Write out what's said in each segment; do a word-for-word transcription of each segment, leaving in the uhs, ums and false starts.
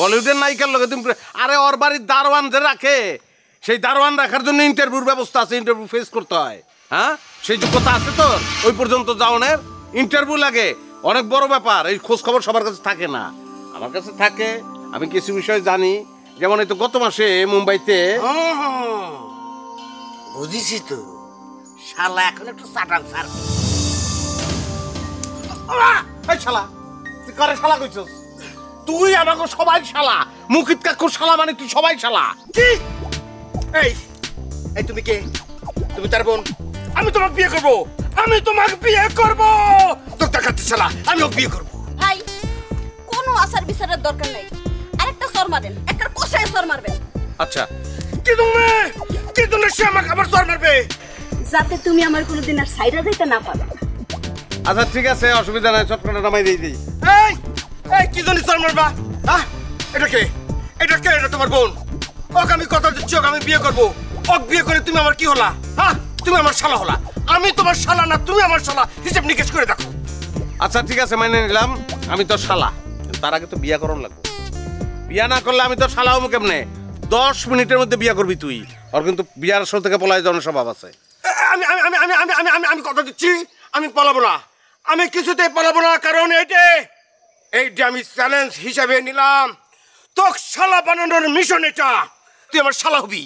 বলিউডের নায়িকার লগে তুমি আরে ওর বাড়ির দারোয়ান যে রাখে সেই দারোয়ান রাখার জন্য ইন্টারভিউর ব্যবস্থা আছে, ইন্টারভিউ ফেস করতে হয়। হ্যাঁ সেই যোগ্যতা আছে তোর? ওই পর্যন্ত যাওনের ইন্টারভিউ লাগে, অনেক বড় ব্যাপার। এই খোঁজ খবর সবার কাছে থাকে না, আমার কাছে থাকে, আমি কিছু বিষয় জানি। যেমন এই তো গত মাসে মুম্বাইতে বুঝিছি তো শালা এখন একটু চাটাং সার শালা তুই কারে শালা কইছস? তুই আমাকে সবাই শালা, মুকিত কাকু শালা, মানে তুই সবাই শালা। কি এই এই তুমি কে? তুমি তার বোন। আমি তোমাকে বিয়ে করব, আমি তোমাকে বিয়ে করব। তোর টাকা তুই শালা, আমি ওকে বিয়ে করব। ভাই কোনো আসার বিচারের দরকার নাই, আরেকটা সর মারেন, একটা কোষায় সর মারবেন। আচ্ছা কি তুমি কি তুমি সে আমাকে আবার সর মারবে যাতে তুমি আমার কোনোদিন আর সাইরা দিতে না পারো। আচ্ছা ঠিক আছে, অসুবিধা নাই, চটকাটা নামাই দেই দেই। এই এই কি জনি সর মারবা? হ্যাঁ এটা কে? এটা কে? এটা তোমার বোন। ওকে আমি কথা দিচ্ছি, ওকে আমি বিয়ে করব। ওকে বিয়ে করে তুমি আমার কি হলা? হ্যাঁ তুমি আমার শালা হলা। আমি তোমার শালা না, তুমি আমার শালা, হিসাব নিকেশ করে দেখো। আচ্ছা ঠিক আছে মাইনে নিলাম, আমি তোর শালা, তার আগে তো বিয়ে করণ লাগবে। বিয়ে না করলে আমি তোর শালা হবো কেমনে? দশ মিনিটের মধ্যে বিয়ে করবি তুই। ওর কিন্তু বিয়ার আসর থেকে পলায় যাওয়ার স্বভাব আছে। আমি আমি আমি আমি আমি আমি আমি আমি কথা দিচ্ছি, আমি পালাবো না, আমি কিছুতেই পালাবো না। কারণ এইটা এইটা আমি চ্যালেঞ্জ হিসাবে নিলাম। তোর শালা বানানোর মিশন এটা, তুই আমার শালা হবি।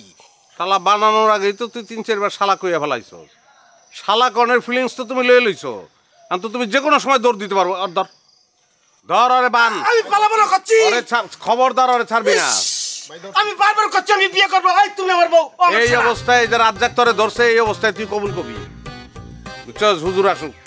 শালা বানানোর আগেই তো তুই তিন চারবার শালা কইয়া ফেলাইছ। শালা কনের ফিলিংস তো তুমি লয়ে লইছ, আর তো তুমি যে কোনো সময় দৌড় দিতে পারবো। আর ধর ধর আরে বান, আমি পালাবো না করছি। আরে খবরদার আরে ছাড়বি না। আমি বারবার করছি আমি বিয়ে করব। এই তুমি আমার বউ। এই অবস্থায় যে রাত জাগতরে ধরছে, এই অবস্থায় তুই কবুল করবি? বুঝছস? হুজুর আসুক।